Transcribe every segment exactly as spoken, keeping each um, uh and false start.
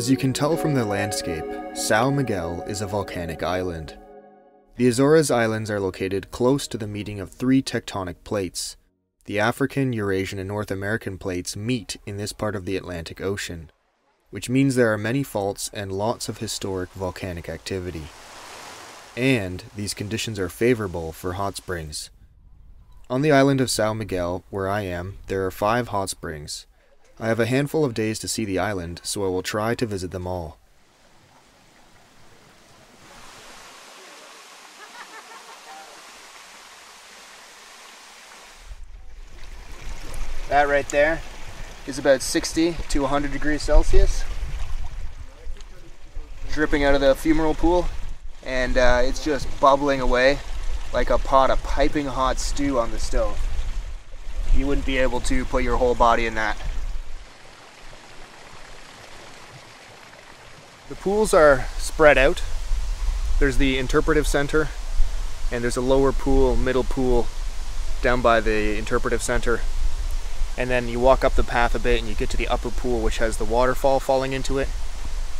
As you can tell from the landscape, São Miguel is a volcanic island. The Azores Islands are located close to the meeting of three tectonic plates. The African, Eurasian, and North American plates meet in this part of the Atlantic Ocean, which means there are many faults and lots of historic volcanic activity. And these conditions are favorable for hot springs. On the island of São Miguel, where I am, there are five hot springs. I have a handful of days to see the island, so I will try to visit them all. That right there is about sixty to one hundred degrees Celsius, dripping out of the femoral pool, and uh, it's just bubbling away like a pot of piping hot stew on the stove. You wouldn't be able to put your whole body in that. The pools are spread out. There's the interpretive center, and there's a lower pool, middle pool, down by the interpretive center. And then you walk up the path a bit and you get to the upper pool, which has the waterfall falling into it.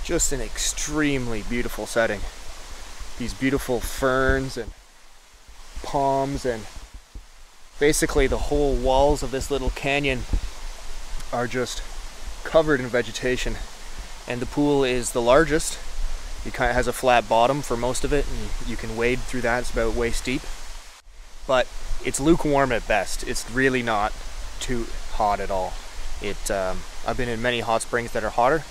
Just an extremely beautiful setting. These beautiful ferns and palms, and basically the whole walls of this little canyon are just covered in vegetation. And the pool is the largest. It kind of has a flat bottom for most of it, and you can wade through that. It's about waist deep, but it's lukewarm at best. It's really not too hot at all. It um, I've been in many hot springs that are hotter.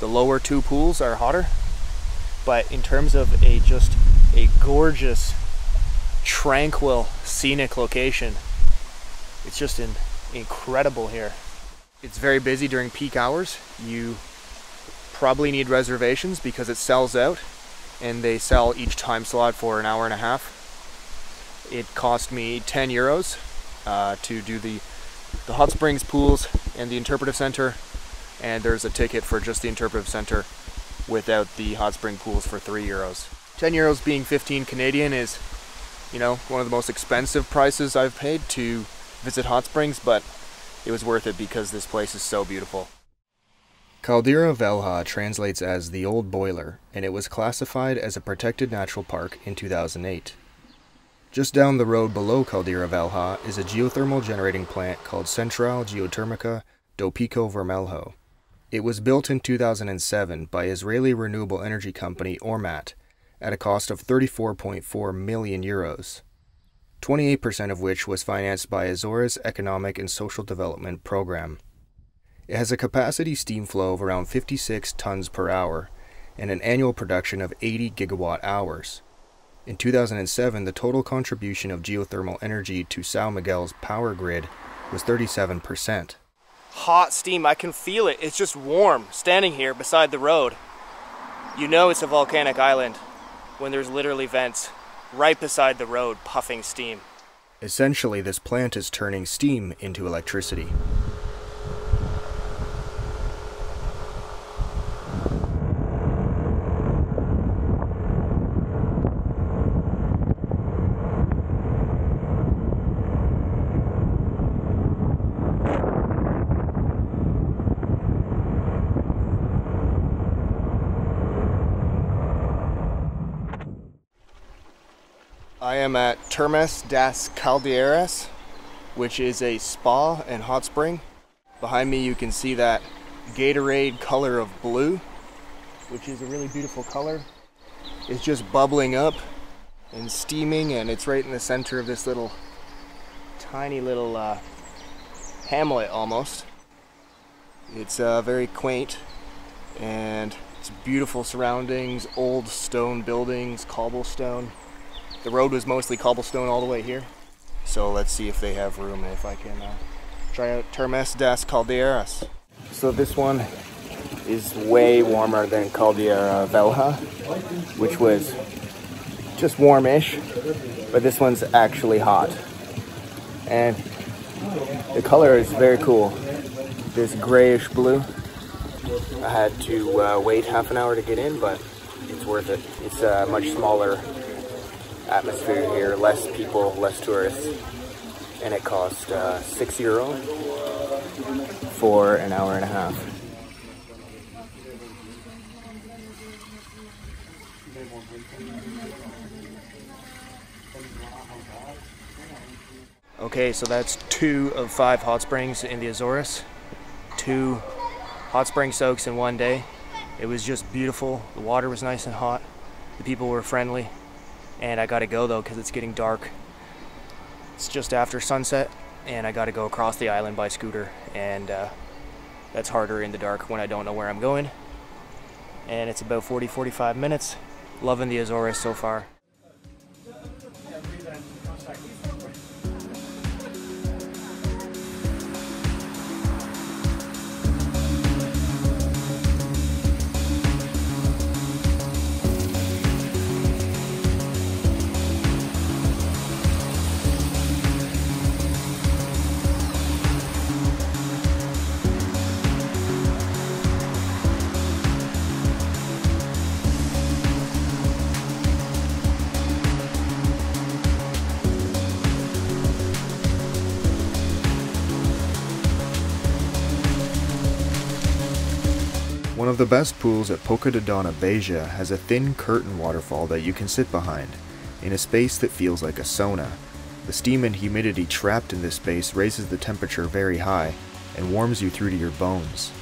The lower two pools are hotter, but in terms of a just a gorgeous, tranquil, scenic location, it's just an incredible here. It's very busy during peak hours. You probably need reservations because it sells out, and they sell each time slot for an hour and a half. It cost me ten euros uh, to do the, the hot springs, pools, and the interpretive center, and there's a ticket for just the interpretive center without the hot spring pools for three euros. ten euros being fifteen Canadian is, you know, one of the most expensive prices I've paid to visit hot springs, but it was worth it because this place is so beautiful. Caldeira Velha translates as the Old Boiler, and it was classified as a protected natural park in two thousand eight. Just down the road below Caldeira Velha is a geothermal generating plant called Central Geotérmica do Pico Vermelho. It was built in two thousand seven by Israeli renewable energy company Ormat at a cost of thirty-four point four million euros, twenty-eight percent of which was financed by Azores Economic and Social Development Program. It has a capacity steam flow of around fifty-six tons per hour and an annual production of eighty gigawatt hours. In two thousand seven, the total contribution of geothermal energy to São Miguel's power grid was thirty-seven percent. Hot steam, I can feel it. It's just warm standing here beside the road. You know it's a volcanic island when there's literally vents right beside the road puffing steam. Essentially, this plant is turning steam into electricity. I am at Termas das Caldeiras, which is a spa and hot spring. Behind me you can see that Gatorade color of blue, which is a really beautiful color. It's just bubbling up and steaming, and it's right in the center of this little tiny little uh, hamlet almost. It's uh, very quaint, and it's beautiful surroundings, old stone buildings, cobblestone. The road was mostly cobblestone all the way here. So let's see if they have room, if I can uh, try out Termas das Caldeiras. So this one is way warmer than Caldeira Velha, which was just warmish, but this one's actually hot. And the color is very cool. This grayish blue. I had to uh, wait half an hour to get in, but it's worth it. It's uh, much smaller atmosphere here, less people, less tourists, and it cost uh, six euro for an hour and a half. Okay, so that's two of five hot springs in the Azores. Two hot spring soaks in one day. It was just beautiful. The water was nice and hot. The people were friendly. And I gotta go though, because it's getting dark. It's just after sunset, and I gotta go across the island by scooter, and uh, that's harder in the dark when I don't know where I'm going. And it's about forty, forty-five minutes. Loving the Azores so far. One of the best pools at Poça de Dona Beija has a thin curtain waterfall that you can sit behind, in a space that feels like a sauna. The steam and humidity trapped in this space raises the temperature very high and warms you through to your bones.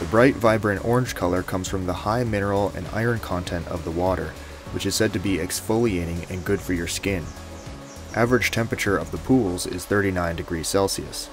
The bright, vibrant orange color comes from the high mineral and iron content of the water, which is said to be exfoliating and good for your skin. Average temperature of the pools is thirty-nine degrees Celsius.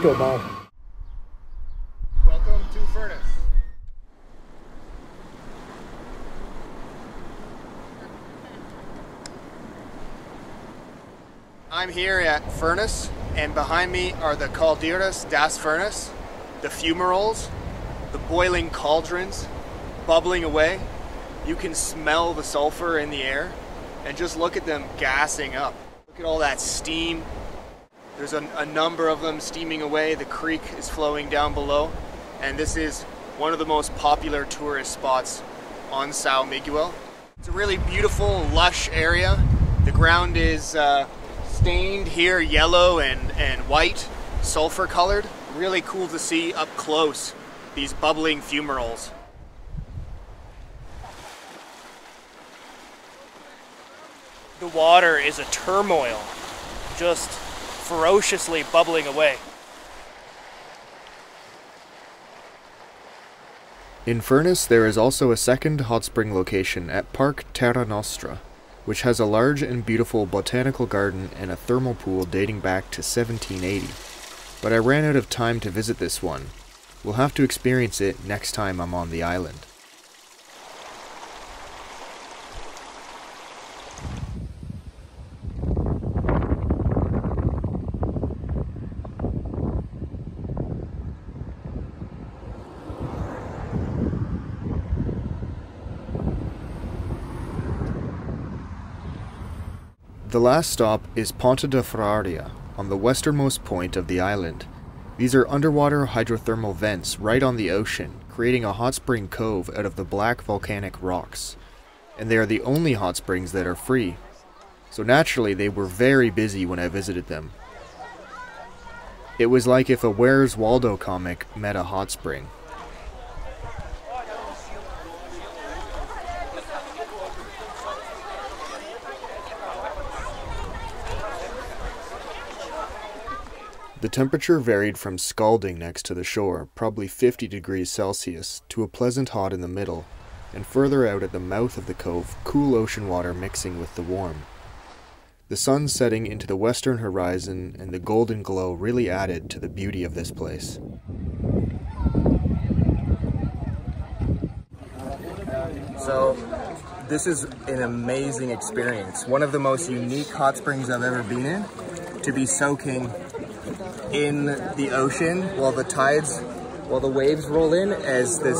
Welcome to Furnas. I'm here at Furnas, and behind me are the Caldeiras das Furnas, the fumaroles, the boiling cauldrons bubbling away. You can smell the sulfur in the air, and just look at them gassing up. Look at all that steam. There's a, a number of them steaming away. The creek is flowing down below, and this is one of the most popular tourist spots on São Miguel. It's a really beautiful, lush area. The ground is uh, stained here yellow and, and white, sulfur colored. Really cool to see up close these bubbling fumaroles. The water is a turmoil, just ferociously bubbling away. In Furnas, there is also a second hot spring location at Parque Terra Nostra, which has a large and beautiful botanical garden and a thermal pool dating back to seventeen eighty. But I ran out of time to visit this one. We'll have to experience it next time I'm on the island. The last stop is Ponta da Ferraria, on the westernmost point of the island. These are underwater hydrothermal vents right on the ocean, creating a hot spring cove out of the black volcanic rocks. And they are the only hot springs that are free. So naturally, they were very busy when I visited them. It was like if a Where's Waldo comic met a hot spring. The temperature varied from scalding next to the shore, probably fifty degrees Celsius, to a pleasant hot in the middle, and further out at the mouth of the cove, cool ocean water mixing with the warm. The sun setting into the western horizon and the golden glow really added to the beauty of this place. So this is an amazing experience. One of the most unique hot springs I've ever been in, to be soaking in the ocean while the tides, while the waves roll in as this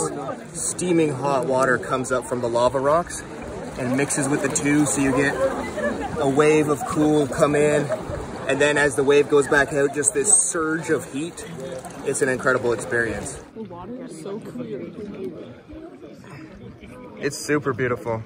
steaming hot water comes up from the lava rocks and mixes with the two, so you get a wave of cool come in, and then as the wave goes back out, just this surge of heat. It's an incredible experience. The water is so clear. It's super beautiful.